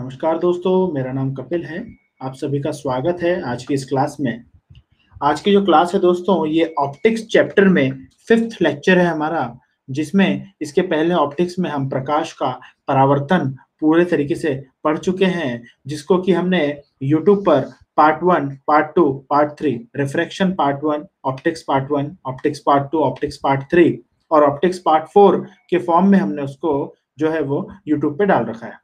नमस्कार दोस्तों, मेरा नाम कपिल है। आप सभी का स्वागत है आज की इस क्लास में। आज की जो क्लास है दोस्तों, ये ऑप्टिक्स चैप्टर में 5th लेक्चर है हमारा, जिसमें इसके पहले ऑप्टिक्स में हम प्रकाश का परावर्तन पूरे तरीके से पढ़ चुके हैं, जिसको कि हमने YouTube पर part 1, part 2, part 3, refraction part 1, optics part 1, optics part 2, optics part 3 और ऑप्टिक्स पार्ट 4 के फॉर्म में हमने उसको जो है वो YouTube पे डाल रखा है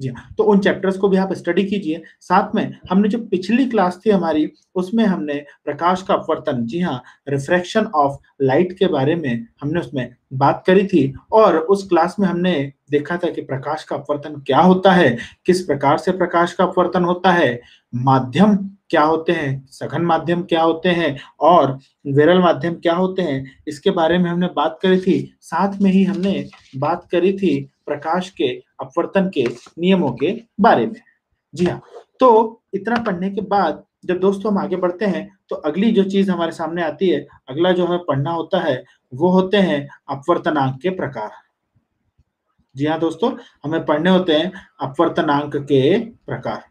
जी। तो उन चैप्टर्स को भी आप स्टडी कीजिए। साथ में हमने जो पिछली क्लास थी हमारी, उसमें हमने प्रकाश का अपवर्तन, जी हाँ, रिफ्रैक्शन ऑफ लाइट के बारे में हमने उसमें बात करी थी। और उस क्लास में हमने देखा था कि प्रकाश का अपवर्तन क्या होता है, किस प्रकार से प्रकाश का अपवर्तन होता है, माध्यम क्या होते हैं, सघन माध्यम क्या होते हैं और विरल माध्यम क्या होते हैं, इसके बारे में हमने बात करी थी। साथ में ही हमने बात करी थी प्रकाश के अपवर्तन के नियमों के बारे में, जी हाँ। तो इतना पढ़ने के बाद जब दोस्तों हम आगे बढ़ते हैं, तो अगली जो चीज हमारे सामने आती है, अगला जो हमें पढ़ना होता है वो होते हैं अपवर्तनांक के प्रकार। जी हाँ दोस्तों, हमें पढ़ने होते हैं अपवर्तनांक के प्रकार।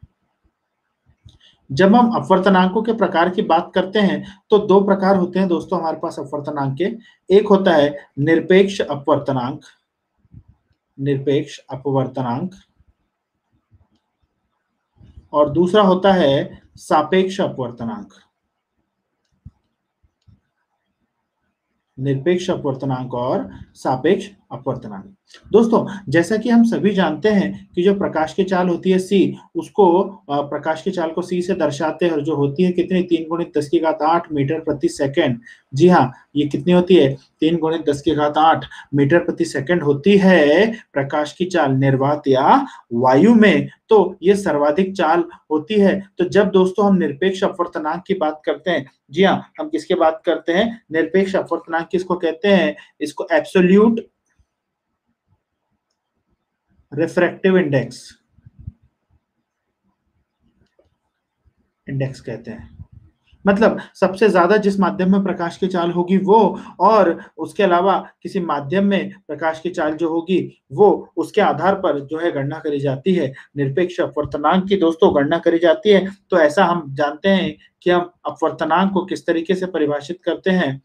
जब हम अपवर्तनांकों के प्रकार की बात करते हैं तो दो प्रकार होते हैं दोस्तों हमारे पास अपवर्तनांक के। एक होता है निरपेक्ष अपवर्तनांक, निरपेक्ष अपवर्तनांक, और दूसरा होता है सापेक्ष अपवर्तनांक। निरपेक्ष अपवर्तनांक और सापेक्ष अपवर्तनांक। दोस्तों जैसा कि हम सभी जानते हैं कि जो प्रकाश की चाल होती है c, उसको प्रकाश की चाल को c से दर्शाते हैं, और जो होती है कितनी 3×10⁸ मीटर प्रति सेकंड। जी हाँ, ये कितनी होती है 3×10⁸ मीटर प्रति सेकंड होती है प्रकाश की चाल निर्वात या वायु में। तो ये सर्वाधिक चाल होती है। तो जब दोस्तों हम निरपेक्ष अपवर्तनांक की बात करते हैं, जी हाँ, हम किसके बात करते हैं, निरपेक्ष अपवर्तनांक किसको कहते हैं, इसको एब्सोल्यूट रिफ्रैक्टिव इंडेक्स कहते हैं। मतलब सबसे ज्यादा जिस माध्यम में प्रकाश की चाल होगी वो, और उसके अलावा किसी माध्यम में प्रकाश की चाल जो होगी वो, उसके आधार पर जो है गणना करी जाती है निरपेक्ष अपवर्तनांक की दोस्तों, गणना करी जाती है। तो ऐसा हम जानते हैं कि हम अपवर्तनांक को किस तरीके से परिभाषित करते हैं।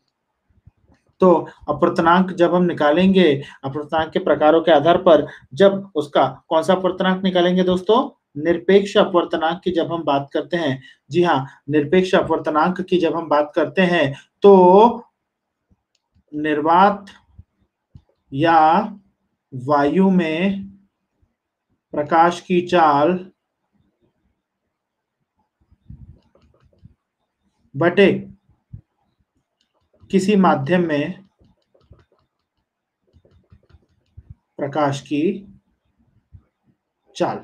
तो अपवर्तनांक जब हम निकालेंगे, अपवर्तनांक के प्रकारों के आधार पर, जब उसका कौन सा अपवर्तनांक निकालेंगे दोस्तों, निरपेक्ष अपवर्तनांक की जब हम बात करते हैं, जी हाँ, निरपेक्ष अपवर्तनांक की जब हम बात करते हैं तो निर्वात या वायु में प्रकाश की चाल बटे किसी माध्यम में प्रकाश की चाल,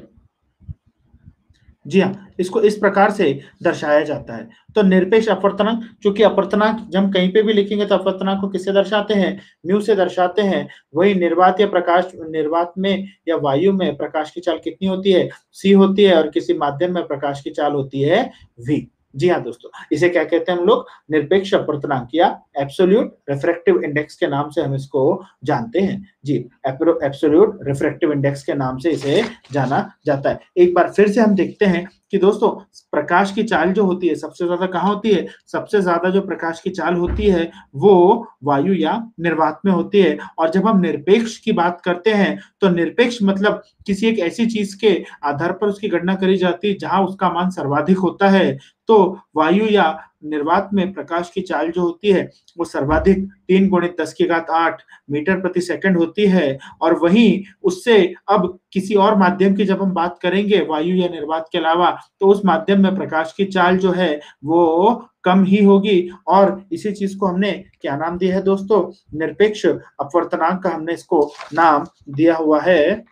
जी हाँ, इसको इस प्रकार से दर्शाया जाता है। तो निरपेक्ष अपवर्तनांक, चूंकि अपवर्तनांक जब हम कहीं पे भी लिखेंगे तो अपवर्तनांक को किससे दर्शाते हैं, म्यू से दर्शाते हैं। वही निर्वात या प्रकाश, निर्वात में या वायु में प्रकाश की चाल कितनी होती है, c होती है, और किसी माध्यम में प्रकाश की चाल होती है v। जी हाँ दोस्तों, इसे क्या कहते हैं हम लोग, निरपेक्ष अपवर्तनांक या एब्सोल्यूट रिफ्रैक्टिव इंडेक्स के नाम से हम इसको जानते हैं। जी, एब्सोल्यूट रिफ्रैक्टिव इंडेक्स के नाम से इसे जाना जाता है। एक बार फिर से हम देखते हैं कि दोस्तों प्रकाश की चाल जो होती है सबसे ज्यादा कहाँ होती है, सबसे ज्यादा जो प्रकाश की चाल होती है वो वायु या निर्वात में होती है। और जब हम निरपेक्ष की बात करते हैं तो निरपेक्ष मतलब किसी एक ऐसी चीज के आधार पर उसकी गणना करी जाती है जहां उसका मान सर्वाधिक होता है। तो वायु या निर्वात में प्रकाश की चाल जो होती है वो सर्वाधिक 3×10⁸ मीटर प्रति सेकंड होती है। और वहीं उससे अब किसी और माध्यम की जब हम बात करेंगे वायु या निर्वात के अलावा, तो उस माध्यम में प्रकाश की चाल जो है वो कम ही होगी। और इसी चीज को हमने क्या नाम दिया है दोस्तों, निरपेक्ष अपवर्तनांक का हमने इसको नाम दिया हुआ है।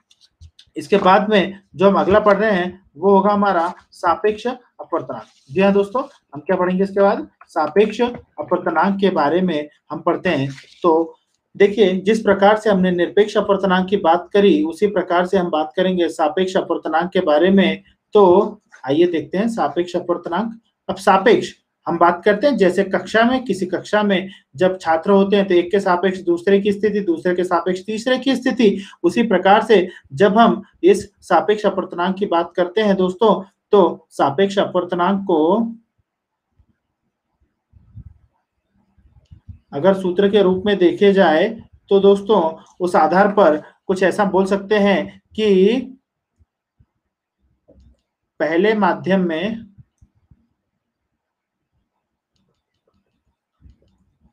इसके बाद में जो हम अगला पढ़ रहे हैं वो होगा हमारा सापेक्ष अपवर्तनांक। जी हाँ दोस्तों, हम क्या पढ़ेंगे इसके बाद, सापेक्ष अपवर्तनांक के बारे में हम पढ़ते हैं। तो देखिए, जिस प्रकार से हमने निरपेक्ष अपवर्तनांक की बात करी, उसी प्रकार से हम बात करेंगे सापेक्ष अपवर्तनांक के बारे में। तो आइए देखते हैं सापेक्ष अपवर्तनांक। अब सापेक्ष हम बात करते हैं जैसे कक्षा में, किसी कक्षा में जब छात्र होते हैं तो एक के सापेक्ष दूसरे की स्थिति, दूसरे के सापेक्ष तीसरे की स्थिति, उसी प्रकार से जब हम इस सापेक्ष अपवर्तनांक की बात करते हैं दोस्तों, तो सापेक्ष अपवर्तनांक को अगर सूत्र के रूप में देखे जाए तो दोस्तों उस आधार पर कुछ ऐसा बोल सकते हैं कि पहले माध्यम में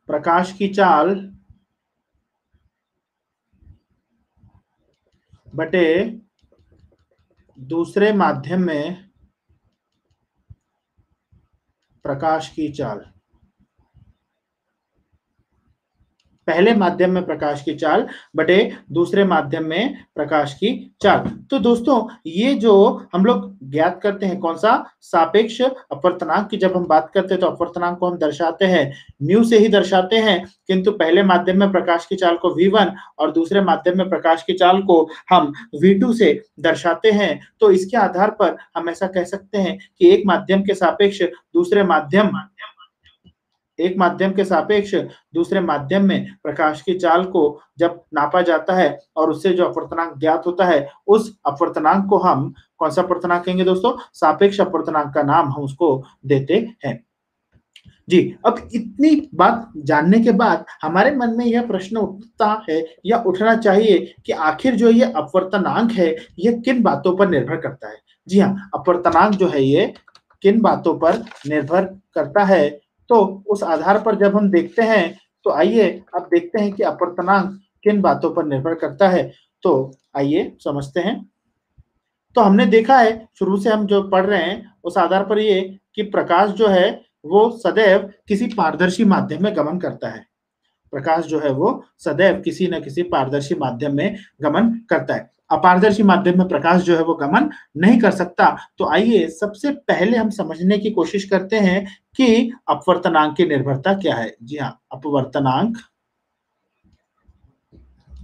प्रकाश की चाल बटे दूसरे माध्यम में प्रकाश की चाल, पहले माध्यम में प्रकाश की चाल बटे दूसरे माध्यम में प्रकाश की चाल। तो दोस्तों ये जो हम लोग ज्ञात करते हैं कौन सा सापेक्ष अपवर्तनांक की जब हम बात करते हैं तो अपवर्तनांक को हम दर्शाते हैं म्यू से ही दर्शाते हैं, किंतु पहले माध्यम में प्रकाश की चाल को v1 और दूसरे माध्यम में प्रकाश की चाल को हम v2 से दर्शाते हैं। तो इसके आधार पर हम ऐसा कह सकते हैं कि एक माध्यम के सापेक्ष दूसरे माध्यम में प्रकाश की चाल को जब नापा जाता है और उससे जो अपवर्तनांक ज्ञात होता है उस अपवर्तनांक को हम कौन सा अपवर्तनांक कहेंगे दोस्तों, सापेक्ष अपवर्तनांक का नाम हम उसको देते हैं जी। अब इतनी बात जानने के बाद हमारे मन में यह प्रश्न उठता है या उठना चाहिए कि आखिर जो ये अपवर्तनांक है ये किन बातों पर निर्भर करता है। जी हाँ, अपवर्तनांक जो है ये किन बातों पर निर्भर करता है, तो उस आधार पर जब हम देखते हैं तो आइए अब देखते हैं कि अपवर्तनांक किन बातों पर निर्भर करता है। तो आइए समझते हैं। तो हमने देखा है शुरू से हम जो पढ़ रहे हैं उस आधार पर ये कि प्रकाश जो है वो सदैव किसी पारदर्शी माध्यम में गमन करता है, प्रकाश जो है वो सदैव किसी न किसी पारदर्शी माध्यम में गमन करता है, अपारदर्शी माध्यम में प्रकाश जो है वो गमन नहीं कर सकता। तो आइए सबसे पहले हम समझने की कोशिश करते हैं कि अपवर्तनांक की निर्भरता क्या है। जी हाँ, अपवर्तनांक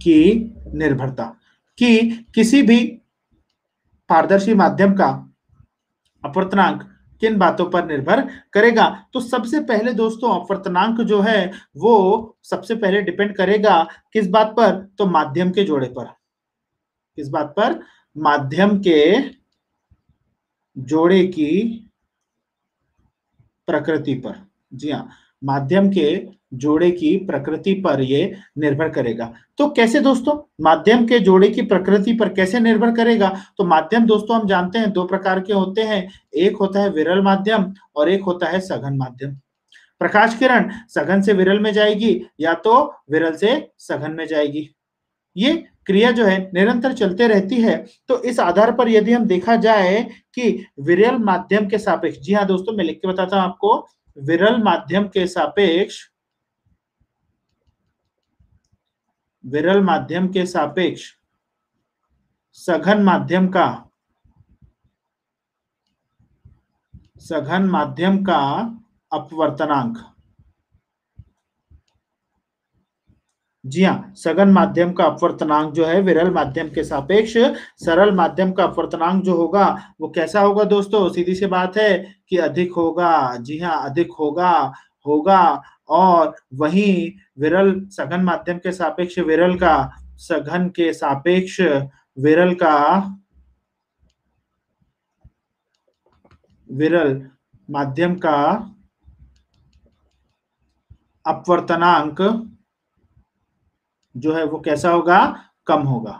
की निर्भरता कि किसी भी पारदर्शी माध्यम का अपवर्तनांक किन बातों पर निर्भर करेगा। तो सबसे पहले दोस्तों अपवर्तनांक जो है वो सबसे पहले डिपेंड करेगा किस बात पर, तो माध्यम के जोड़े पर, किस बात पर, माध्यम के जोड़े की प्रकृति पर। जी हाँ, माध्यम के जोड़े की प्रकृति पर यह निर्भर करेगा। तो कैसे दोस्तों माध्यम के जोड़े की प्रकृति पर कैसे निर्भर करेगा, तो माध्यम दोस्तों हम जानते हैं दो प्रकार के होते हैं, एक होता है विरल माध्यम और एक होता है सघन माध्यम। प्रकाश किरण सघन से विरल में जाएगी या तो विरल से सघन में जाएगी, ये क्रिया जो है निरंतर चलते रहती है। तो इस आधार पर यदि हम देखा जाए कि विरल माध्यम के सापेक्ष, जी हाँ दोस्तों मैं लिख के बताता हूं आपको, विरल माध्यम के सापेक्ष, विरल माध्यम के सापेक्ष सघन माध्यम का, सघन माध्यम का अपवर्तनांक, जी हाँ सघन माध्यम का अपवर्तनांक जो है विरल माध्यम के सापेक्ष सरल माध्यम का अपवर्तनांक जो होगा वो कैसा होगा दोस्तों, सीधी सी बात है कि अधिक होगा। जी हाँ अधिक होगा और वहीं विरल सघन माध्यम के सापेक्ष विरल का, सघन के सापेक्ष विरल का, विरल माध्यम का अपवर्तनांक जो है वो कैसा होगा, कम होगा,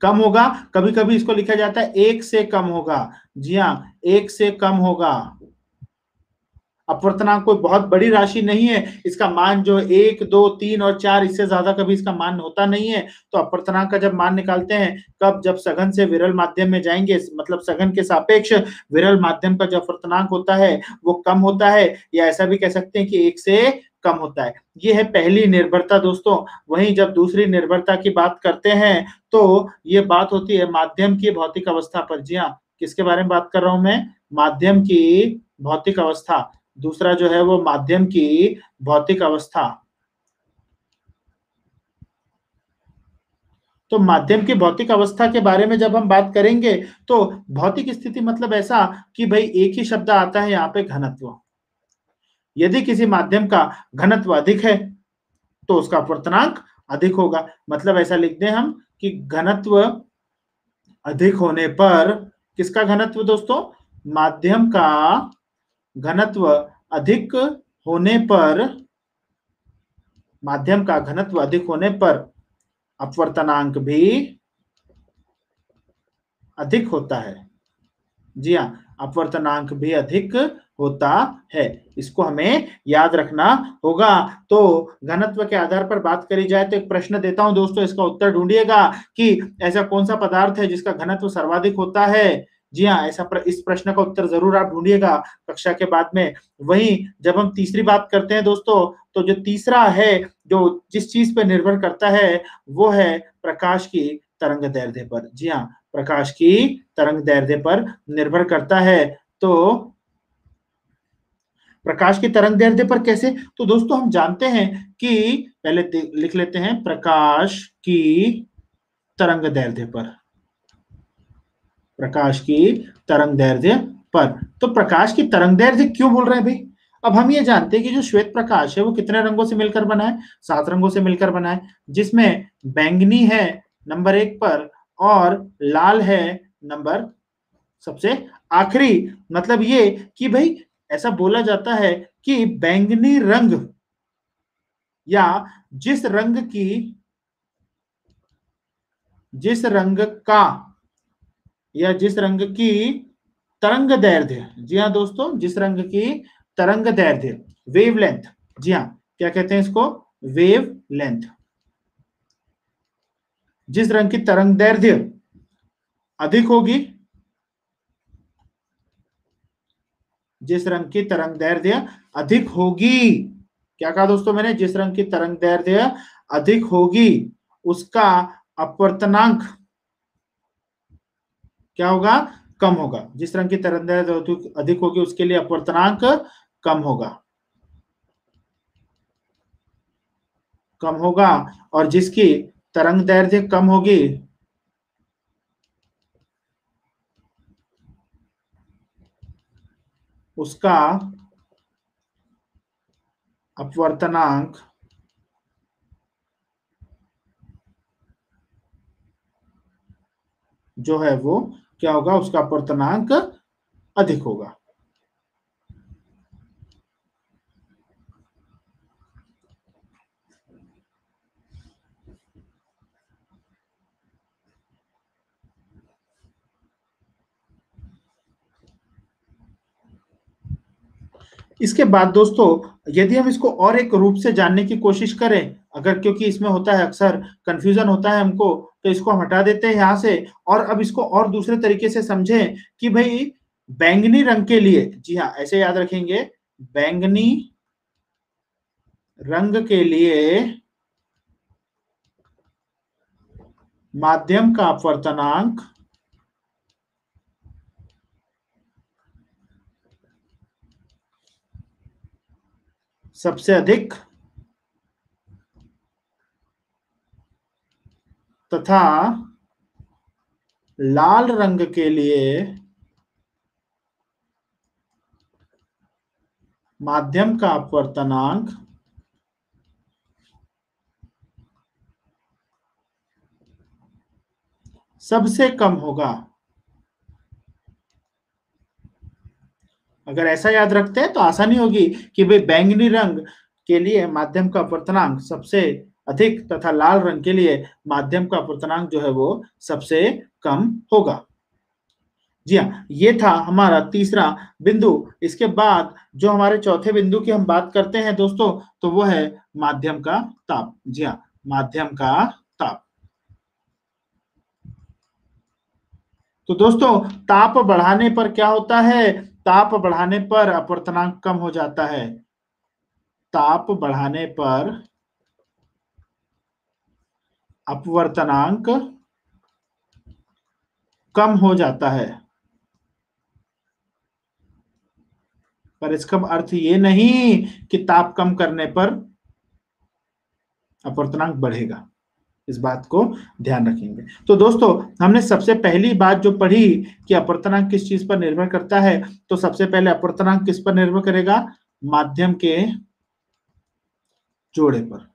कम होगा। कभी कभी इसको लिखा जाता है एक से कम होगा। जी हाँ एक से कम होगा, अपवर्तनांक कोई बहुत बड़ी राशि नहीं है, इसका मान जो 1, 2, 3 और 4 इससे ज्यादा कभी इसका मान होता नहीं है। तो अपवर्तनांक का जब मान निकालते हैं कब, जब सघन से विरल माध्यम में जाएंगे, मतलब सघन के सापेक्ष विरल माध्यम का जो अपवर्तनांक होता है वो कम होता है, या ऐसा भी कह सकते हैं कि एक से कम होता है। ये है पहली निर्भरता दोस्तों। वहीं जब दूसरी निर्भरता की बात करते हैं तो ये बात होती है माध्यम की भौतिक अवस्था पर। जी हाँ, किसके बारे में बात कर रहा हूं मैं, माध्यम की भौतिक अवस्था। दूसरा जो है वो माध्यम की भौतिक अवस्था। तो माध्यम की भौतिक अवस्था के बारे में जब हम बात करेंगे तो भौतिक स्थिति मतलब ऐसा कि भाई एक ही शब्द आता है यहाँ पे घनत्व। यदि किसी माध्यम का घनत्व अधिक है तो उसका अपवर्तनांक अधिक होगा। मतलब ऐसा लिख दें हम कि घनत्व अधिक होने पर, किसका घनत्व दोस्तों? माध्यम का घनत्व अधिक होने पर, माध्यम का घनत्व अधिक होने पर अपवर्तनांक भी अधिक होता है। जी हाँ, अपवर्तनांक भी अधिक होता है, इसको हमें याद रखना होगा। तो घनत्व के आधार पर बात करी जाए तो एक प्रश्न देता हूं दोस्तों, इसका उत्तर ढूंढिएगा कि ऐसा कौन सा पदार्थ है जिसका घनत्व सर्वाधिक होता है। जी हाँ, ऐसा इस प्रश्न का उत्तर जरूर आप ढूंढिएगा कक्षा के बाद में। वहीं जब हम तीसरी बात करते हैं दोस्तों, तो जो तीसरा है, जो जिस चीज पर निर्भर करता है वो है प्रकाश की तरंग दैर्ध्य पर। जी हाँ, प्रकाश की तरंग दैर्ध्य पर निर्भर करता है। तो प्रकाश की तरंग दैर्ध्य पर कैसे? तो दोस्तों हम जानते हैं कि पहले लिख लेते हैं प्रकाश की तरंग दैर्ध्य पर, प्रकाश की तरंग दैर्ध्य पर। तो प्रकाश की तरंग दैर्ध्य क्यों बोल रहे हैं भाई? अब हम ये जानते हैं कि जो श्वेत प्रकाश है वो कितने रंगों से मिलकर बना है? 7 रंगों से मिलकर बना है, जिसमें बैंगनी है नंबर 1 पर और लाल है नंबर सबसे आखिरी। मतलब ये कि भाई ऐसा बोला जाता है कि बैंगनी रंग या जिस रंग की तरंग दैर्ध्य, जी हाँ दोस्तों, जिस रंग की तरंग दैर्ध्य, वेवलेंथ, जी हाँ, क्या कहते हैं इसको? वेवलेंथ। जिस रंग की तरंग दैर्ध्य अधिक होगी, जिस रंग की तरंग दैर्ध्य अधिक होगी, क्या कहा दोस्तों मैंने? जिस रंग की तरंग दैर्ध्य अधिक होगी उसका अपवर्तनांक क्या होगा? कम होगा। जिस रंग की तरंग दैर्ध्य अधिक होगी उसके लिए अपवर्तनांक कम होगा, कम होगा। और जिसकी तरंग दैर्ध्य कम होगी, उसका अपवर्तनांक जो है वो क्या होगा? उसका अपवर्तनांक अधिक होगा। इसके बाद दोस्तों यदि हम इसको और एक रूप से जानने की कोशिश करें, अगर, क्योंकि इसमें होता है अक्सर कंफ्यूजन होता है हमको, तो इसको हम हटा देते हैं यहाँ से और अब इसको और दूसरे तरीके से समझें कि भाई बैंगनी रंग के लिए, जी हाँ, ऐसे याद रखेंगे, बैंगनी रंग के लिए माध्यम का अपवर्तनांक सबसे अधिक तथा लाल रंग के लिए माध्यम का अपवर्तनांक सबसे कम होगा। अगर ऐसा याद रखते हैं तो आसानी होगी कि भाई बैंगनी रंग के लिए माध्यम का अपवर्तनांक सबसे अधिक तथा लाल रंग के लिए माध्यम का अपवर्तनांक जो है वो सबसे कम होगा। जी हाँ, ये था हमारा तीसरा बिंदु। इसके बाद जो हमारे चौथे बिंदु की हम बात करते हैं दोस्तों, तो वो है माध्यम का ताप। जी हाँ, माध्यम का ताप। तो दोस्तों ताप बढ़ाने पर क्या होता है? ताप बढ़ाने पर अपवर्तनांक कम हो जाता है। ताप बढ़ाने पर अपवर्तनांक कम हो जाता है, पर इसका अर्थ ये नहीं कि ताप कम करने पर अपवर्तनांक बढ़ेगा। इस बात को ध्यान रखेंगे। तो दोस्तों हमने सबसे पहली बात जो पढ़ी कि अपवर्तनांक किस चीज पर निर्भर करता है, तो सबसे पहले अपवर्तनांक किस पर निर्भर करेगा? माध्यम के जोड़े पर,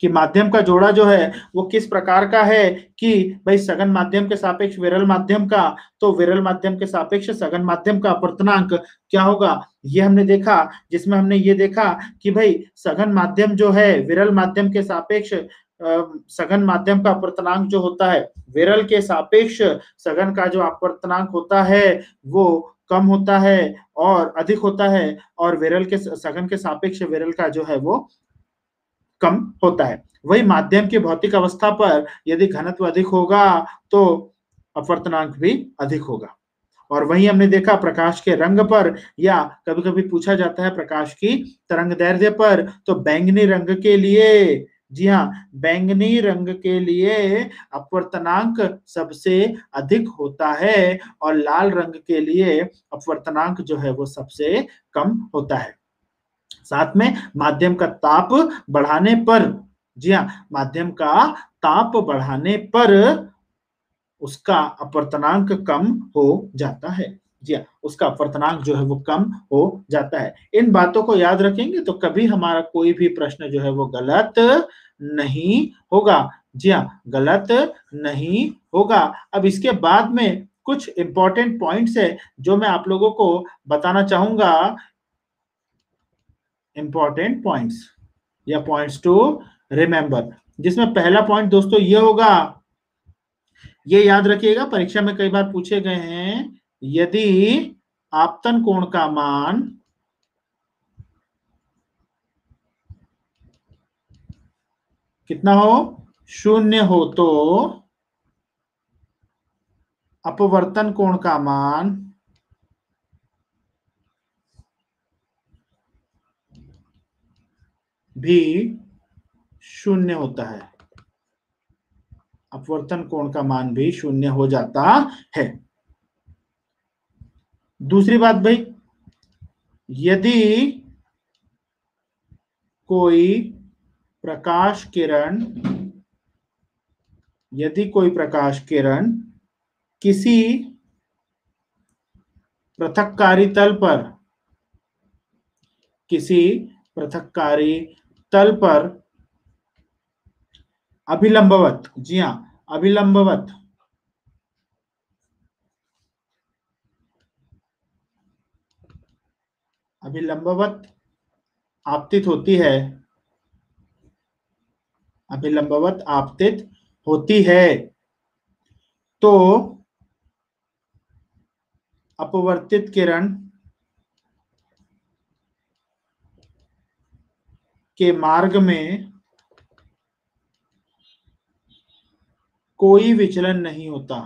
कि माध्यम का जोड़ा जो है वो किस प्रकार का है कि भाई सघन माध्यम के सापेक्ष विरल माध्यम का, तो विरल माध्यम के सापेक्ष सघन माध्यम का अपवर्तनांक क्या होगा ये हमने देखा, जिसमें हमने ये देखा कि भाई सघन माध्यम जो है विरल माध्यम के सापेक्ष सघन माध्यम का अपवर्तनांक जो होता है विरल के सापेक्ष सघन का जो अपवर्तनांक होता है वो कम होता है और अधिक होता है, और विरल के सघन के सापेक्ष विरल का जो है वो कम होता है। वही माध्यम की भौतिक अवस्था पर यदि घनत्व अधिक होगा तो अपवर्तनांक भी अधिक होगा। और वही हमने देखा प्रकाश के रंग पर, या कभी कभी पूछा जाता है प्रकाश की तरंग दैर्ध्य पर, तो बैंगनी रंग के लिए, जी हाँ बैंगनी रंग के लिए अपवर्तनांक सबसे अधिक होता है और लाल रंग के लिए अपवर्तनांक जो है वो सबसे कम होता है। साथ में माध्यम का ताप बढ़ाने पर, जी हाँ माध्यम का ताप बढ़ाने पर उसका अपवर्तनांक कम हो जाता है, जी हाँ उसका अपवर्तनांक जो है वो कम हो जाता है। इन बातों को याद रखेंगे तो कभी हमारा कोई भी प्रश्न जो है वो गलत नहीं होगा, जी हाँ गलत नहीं होगा। अब इसके बाद में कुछ इंपॉर्टेंट पॉइंट्स है जो मैं आप लोगों को बताना चाहूंगा, इंपॉर्टेंट पॉइंट्स या पॉइंट्स टू रिमेंबर, जिसमें पहला पॉइंट दोस्तों ये होगा, ये याद रखिएगा परीक्षा में कई बार पूछे गए हैं, यदि आपतन कोण का मान कितना हो, 0 हो, तो अपवर्तन कोण का मान भी 0 होता है, अपवर्तन कोण का मान भी 0 हो जाता है। दूसरी बात भाई, यदि कोई प्रकाश किरण किसी पृथक्कारी तल पर अभिलंबवत, जी हाँ अभिलंबवत आपतित होती है, तो अपवर्तित किरण के मार्ग में कोई विचलन नहीं होता,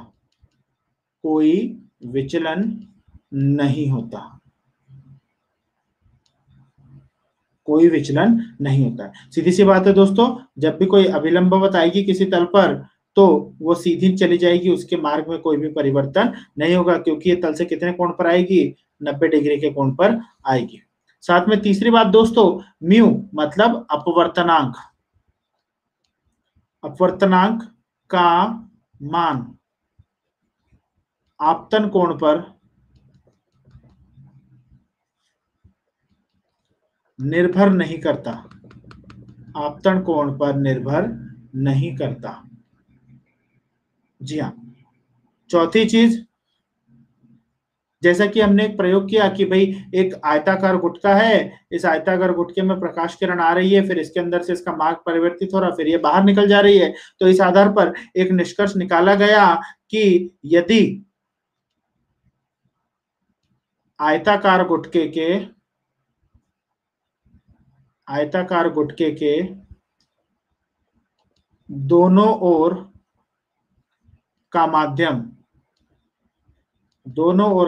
सीधी सी बात है दोस्तों, जब भी कोई अभिलंबवत आएगी किसी तल पर तो वो सीधी चली जाएगी, उसके मार्ग में कोई भी परिवर्तन नहीं होगा, क्योंकि ये तल से कितने कोण पर आएगी, 90 डिग्री के कोण पर आएगी। साथ में तीसरी बात दोस्तों, म्यू मतलब अपवर्तनांक, का मान आपतन कोण पर निर्भर नहीं करता, जी हाँ। चौथी चीज, जैसा कि हमने एक प्रयोग किया कि भाई एक आयताकार गुटका है, इस आयताकार गुटके में प्रकाश किरण आ रही है, फिर इसके अंदर से इसका मार्ग परिवर्तित हो रहा, फिर ये बाहर निकल जा रही है, तो इस आधार पर एक निष्कर्ष निकाला गया कि यदि आयताकार गुटके के दोनों ओर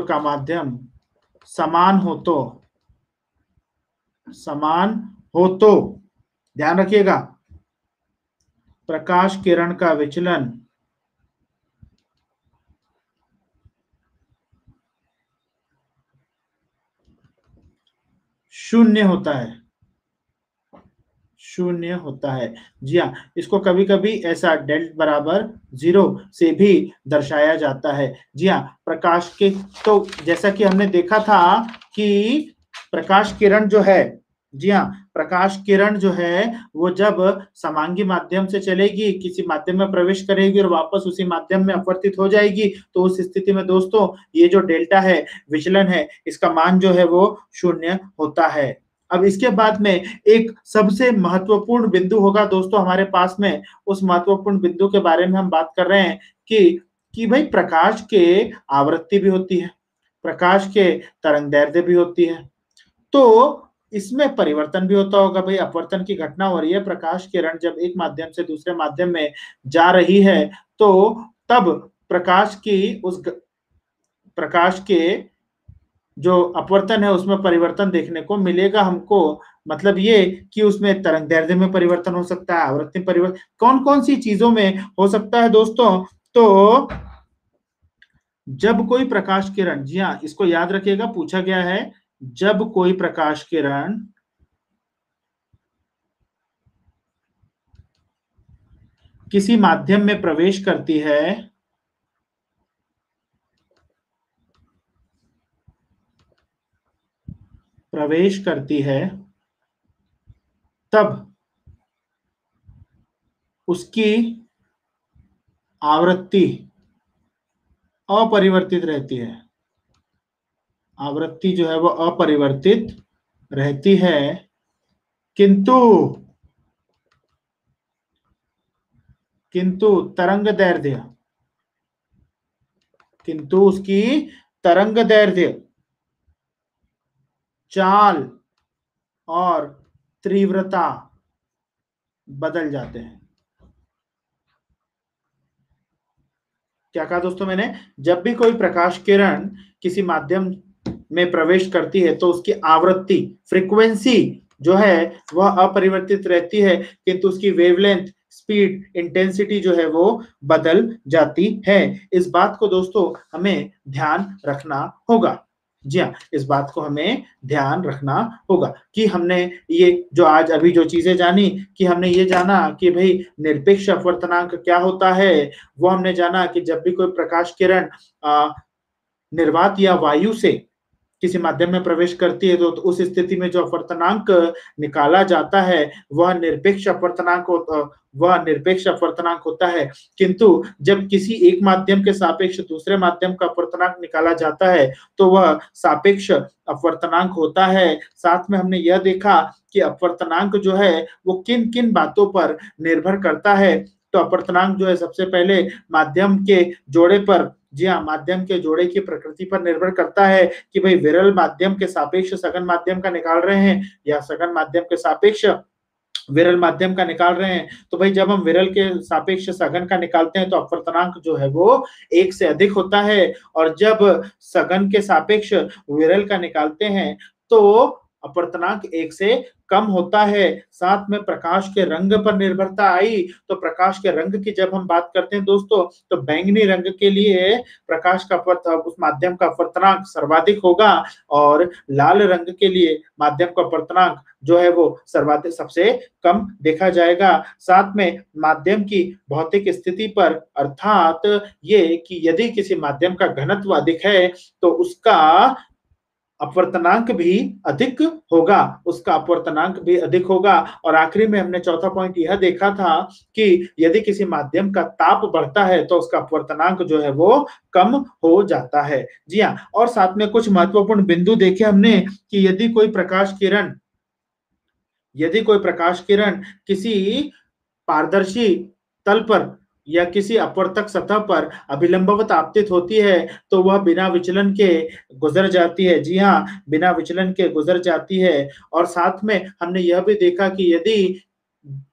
का माध्यम समान हो तो ध्यान रखिएगा प्रकाश किरण का विचलन शून्य होता है। जी हाँ, इसको कभी कभी ऐसा डेल बराबर 0 से भी दर्शाया जाता है। जी हाँ, प्रकाश के, तो जैसा कि हमने देखा था कि प्रकाश किरण जो है, जी हाँ, प्रकाश किरण जो है वो जब समांगी माध्यम से चलेगी, किसी माध्यम में प्रवेश करेगी और वापस उसी माध्यम में अपवर्तित हो जाएगी, तो उस स्थिति में दोस्तों ये जो डेल्टा है, विचलन है, इसका मान जो है वो शून्य होता है। अब इसके बाद में एक सबसे महत्वपूर्ण बिंदु होगा दोस्तों हमारे पास में, उस महत्वपूर्ण बिंदु के बारे में हम बात कर रहे हैं कि भाई प्रकाश के आवृत्ति भी होती है, प्रकाश के तरंग दैर्ध्य भी होती है, तो इसमें परिवर्तन भी होता होगा। भाई अपवर्तन की घटना हो रही है, प्रकाश किरण जब एक माध्यम से दूसरे माध्यम में जा रही है तो तब प्रकाश के जो अपवर्तन है उसमें परिवर्तन देखने को मिलेगा हमको। मतलब ये कि उसमें तरंग दैर्ध्य में परिवर्तन हो सकता है, आवृत्ति में परिवर्तन, कौन कौन सी चीजों में हो सकता है दोस्तों। तो जब कोई प्रकाश किरण, जी हाँ, इसको याद रखिएगा, पूछा गया है, जब कोई प्रकाश किरण किसी माध्यम में प्रवेश करती है तब उसकी आवृत्ति अपरिवर्तित रहती है। आवृत्ति जो है वो अपरिवर्तित रहती है, किंतु उसकी तरंग दैर्ध्य, चाल और तीव्रता बदल जाते हैं। क्या कहा दोस्तों मैंने? जब भी कोई प्रकाश किरण किसी माध्यम में प्रवेश करती है तो उसकी आवृत्ति, फ्रीक्वेंसी जो है वह अपरिवर्तित रहती है, किंतु उसकी वेवलेंथ, स्पीड, इंटेंसिटी जो है वो बदल जाती है। इस बात को दोस्तों हमें ध्यान रखना होगा। जी हाँ, इस बात को हमें ध्यान रखना होगा कि हमने ये जो आज अभी जो चीजें जानी, कि हमने ये जाना कि भाई निरपेक्ष अपवर्तनांक क्या होता है, वो हमने जाना कि जब भी कोई प्रकाश किरण निर्वात या वायु से किसी माध्यम में प्रवेश करती है तो उस स्थिति में जो अपवर्तनांक निकाला जाता है वह निरपेक्ष अपवर्तनांक होता है, किंतु जब किसी एक माध्यम के सापेक्ष दूसरे माध्यम का अपवर्तनांक निकाला जाता है तो वह सापेक्ष अपवर्तनांक होता है। साथ में हमने यह देखा कि अपवर्तनांक जो है वो किन किन बातों पर निर्भर करता है। तो अपवर्तनांक जो है सबसे पहले माध्यम के जोड़े पर, जी हाँ, माध्यम के जोड़े की प्रकृति पर निर्भर करता है कि भाई विरल माध्यम के सापेक्ष सघन माध्यम का निकाल रहे हैं या सघन माध्यम के सापेक्ष विरल माध्यम का निकाल रहे हैं। तो भाई जब हम विरल के सापेक्ष सघन का निकालते हैं तो अपवर्तनांक जो है वो 1 से अधिक होता है, और जब सघन के सापेक्ष विरल का निकालते हैं तो अपवर्तनांक 1 से कम होता है। साथ में प्रकाश के रंग पर निर्भरता आई, तो प्रकाश के रंग की जब हम बात करते हैं दोस्तों तो बैंगनी रंग के लिए प्रकाश का उस माध्यम का अपवर्तनांक सर्वाधिक होगा, और लाल रंग के लिए माध्यम का अपवर्तनांक जो है वो सर्वाधिक, सबसे कम देखा जाएगा। साथ में माध्यम की भौतिक स्थिति पर, अर्थात ये कि यदि किसी माध्यम का घनत्व अधिक है तो उसका अपवर्तनांक भी अधिक होगा। और आखिरी में हमने चौथा पॉइंट यह देखा था कि यदि किसी माध्यम का ताप बढ़ता है तो उसका अपवर्तनांक जो है वो कम हो जाता है। जी हाँ, और साथ में कुछ महत्वपूर्ण बिंदु देखे हमने कि यदि कोई प्रकाश किरण किसी पारदर्शी तल पर या किसी अपवर्तक सतह पर अभिलंबवत आपतित होती है तो वह बिना विचलन के गुजर जाती है। जी हाँ, बिना विचलन के गुजर जाती है। और साथ में हमने यह भी देखा कि यदि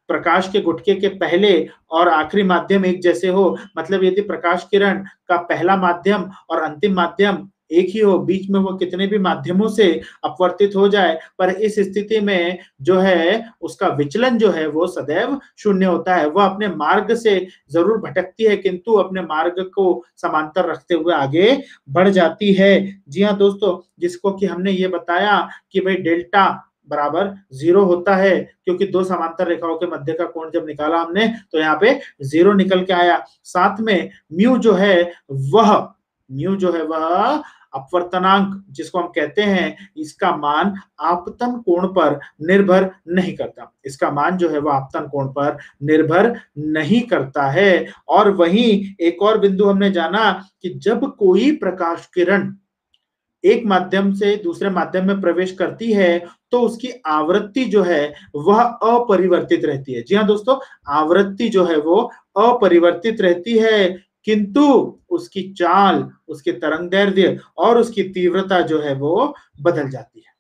प्रकाश के गुटके के पहले और आखिरी माध्यम एक जैसे हो, मतलब यदि प्रकाश किरण का पहला माध्यम और अंतिम माध्यम एक ही हो, बीच में वो कितने भी माध्यमों से अपवर्तित हो जाए, पर इस स्थिति में जो है उसका विचलन जो है वो सदैव शून्य होता है। वह अपने मार्ग से जरूर भटकती है किंतु अपने मार्ग को समांतर रखते हुए आगे बढ़ जाती है। जी हाँ दोस्तों, जिसको कि हमने ये बताया कि भाई डेल्टा बराबर जीरो होता है, क्योंकि दो समांतर रेखाओं के मध्य का कोण जब निकाला हमने तो यहाँ पे जीरो निकल के आया। साथ में म्यू जो है वह अपवर्तनांक जिसको हम कहते हैं, इसका मान आपतन कोण पर निर्भर नहीं करता, इसका मान जो है वह आपतन कोण पर निर्भर नहीं करता है। और वहीं एक और बिंदु हमने जाना कि जब कोई प्रकाश किरण एक माध्यम से दूसरे माध्यम में प्रवेश करती है तो उसकी आवृत्ति जो है वह अपरिवर्तित रहती है। जी हाँ दोस्तों, आवृत्ति जो है वो अपरिवर्तित रहती है, किंतु उसकी चाल, उसके तरंग दैर्घ्य और उसकी तीव्रता जो है वो बदल जाती है।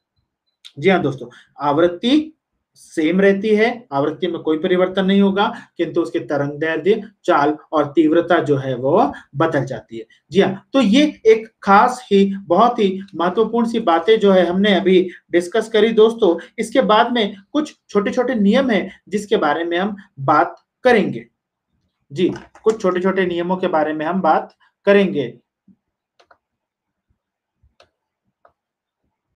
जी हाँ दोस्तों, आवृत्ति सेम रहती है, आवृत्ति में कोई परिवर्तन नहीं होगा, किंतु उसके तरंग दैर्घ्य, चाल और तीव्रता जो है वो बदल जाती है। जी हाँ, तो ये एक खास ही बहुत ही महत्वपूर्ण सी बातें जो है हमने अभी डिस्कस करी दोस्तों। इसके बाद में कुछ छोटे छोटे नियम हैं जिसके बारे में हम बात करेंगे। जी, कुछ छोटे छोटे नियमों के बारे में हम बात करेंगे।